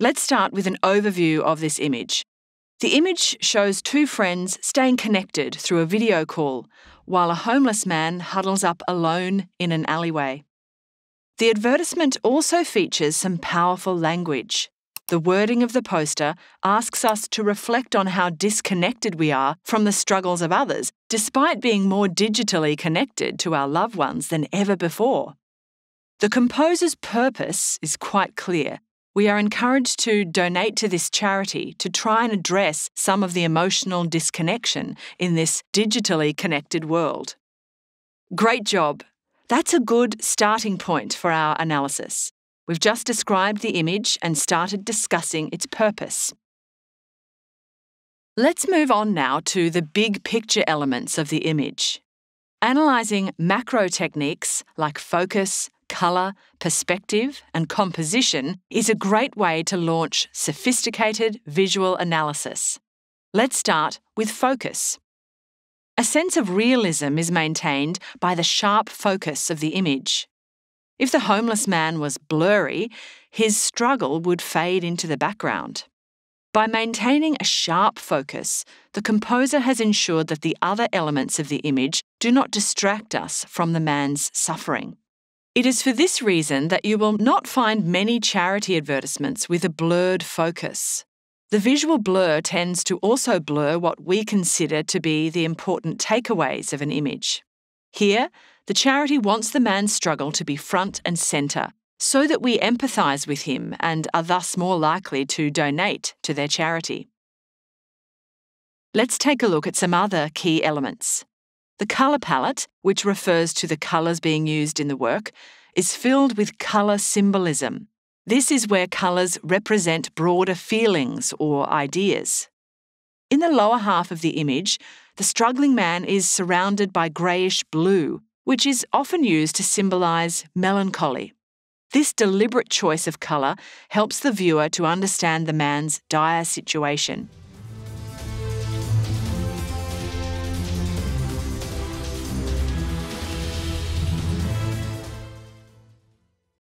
Let's start with an overview of this image. The image shows two friends staying connected through a video call while a homeless man huddles up alone in an alleyway. The advertisement also features some powerful language. The wording of the poster asks us to reflect on how disconnected we are from the struggles of others, despite being more digitally connected to our loved ones than ever before. The composer's purpose is quite clear. We are encouraged to donate to this charity to try and address some of the emotional disconnection in this digitally connected world. Great job! That's a good starting point for our analysis. We've just described the image and started discussing its purpose. Let's move on now to the big picture elements of the image. Analysing macro techniques like focus, colour, perspective, and composition is a great way to launch sophisticated visual analysis. Let's start with focus. A sense of realism is maintained by the sharp focus of the image. If the homeless man was blurry, his struggle would fade into the background. By maintaining a sharp focus, the composer has ensured that the other elements of the image do not distract us from the man's suffering. It is for this reason that you will not find many charity advertisements with a blurred focus. The visual blur tends to also blur what we consider to be the important takeaways of an image. Here, the charity wants the man's struggle to be front and centre, so that we empathise with him and are thus more likely to donate to their charity. Let's take a look at some other key elements. The colour palette, which refers to the colours being used in the work, is filled with colour symbolism. This is where colours represent broader feelings or ideas. In the lower half of the image, the struggling man is surrounded by greyish blue, which is often used to symbolise melancholy. This deliberate choice of colour helps the viewer to understand the man's dire situation.